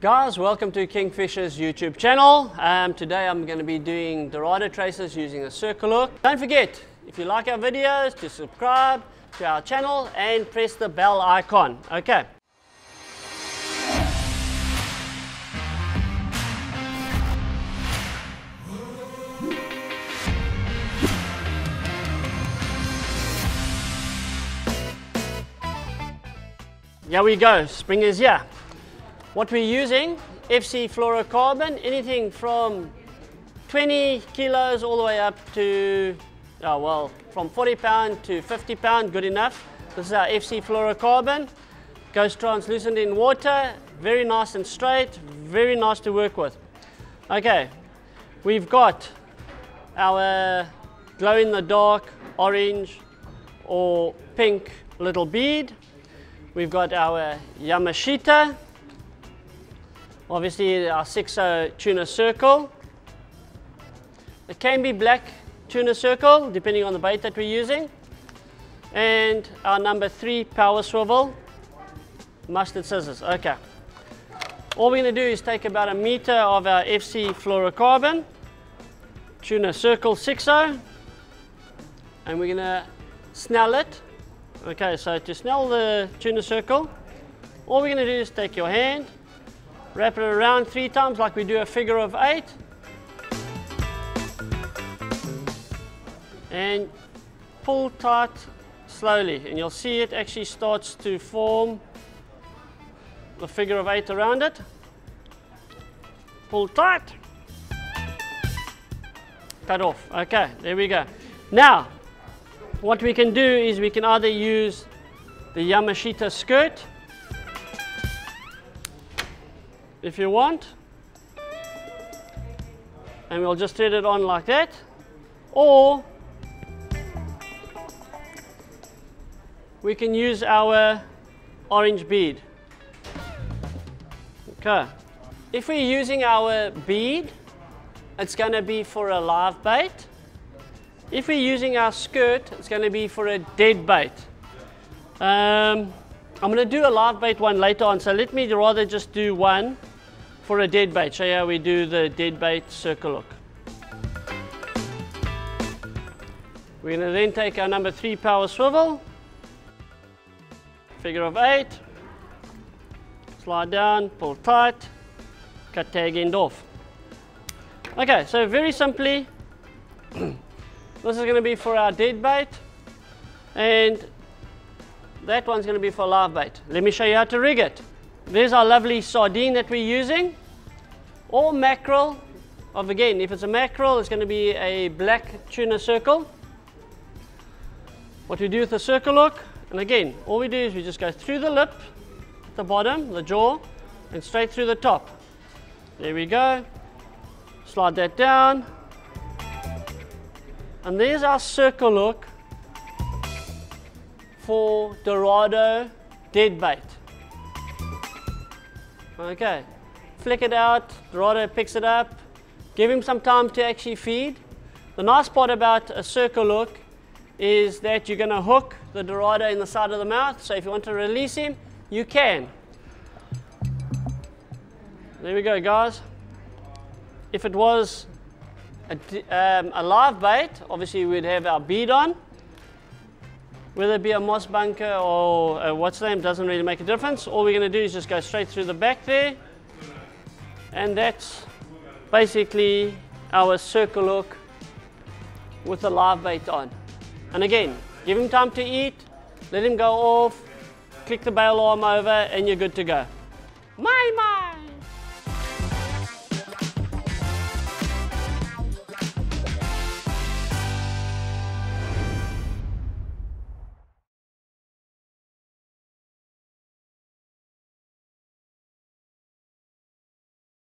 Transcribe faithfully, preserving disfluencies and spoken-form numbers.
Guys, welcome to Kingfisher's YouTube channel. Um, today I'm going to be doing Dorado traces using a circle hook. Don't forget, if you like our videos, to subscribe to our channel and press the bell icon. Okay. Here we go, spring is here. What we're using, F C Fluorocarbon, anything from twenty kilos all the way up to, oh well, from forty pound to fifty pound, good enough. This is our F C Fluorocarbon. Goes translucent in water, very nice and straight, very nice to work with. Okay, we've got our glow in the dark, orange or pink little bead. We've got our Yamashita. Obviously our six oh tuna circle. It can be black tuna circle depending on the bait that we're using. And our number three power swivel, Mustad Scissors. Okay. All we're going to do is take about a meter of our F C fluorocarbon, tuna circle six oh, and we're going to snell it. Okay, so to snell the tuna circle, all we're going to do is take your hand, wrap it around three times like we do a figure of eight. And pull tight slowly, and you'll see it actually starts to form the figure of eight around it. Pull tight. Cut off. Okay, there we go. Now, what we can do is we can either use the Yamashita skirt if you want, and we'll just thread it on like that, or we can use our orange bead. Okay, if we're using our bead, it's going to be for a live bait. If we're using our skirt, it's going to be for a dead bait. um, I'm going to do a live bait one later on, so let me rather just do one for a dead bait, show you how we do the dead bait circle hook. We're going to then take our number three power swivel, figure of eight, slide down, pull tight, cut tag end off. Okay, so very simply, this is going to be for our dead bait, and that one's going to be for live bait. Let me show you how to rig it. There's our lovely sardine that we're using, or mackerel. Of again, if it's a mackerel, it's going to be a black tuna circle. What we do with the circle hook, and again, all we do is we just go through the lip, at the bottom, the jaw, and straight through the top. There we go. Slide that down. And there's our circle hook for Dorado dead bait. Okay, flick it out, Dorado picks it up, give him some time to actually feed. The nice part about a circle hook is that you're going to hook the Dorado in the side of the mouth, so if you want to release him, you can. There we go, guys. If it was a, um, a live bait, obviously we'd have our bead on. Whether it be a moss bunker or a what's name, doesn't really make a difference. All we're going to do is just go straight through the back there. And that's basically our circle hook with the live bait on. And again, give him time to eat, let him go off, click the bail arm over, and you're good to go. My, my.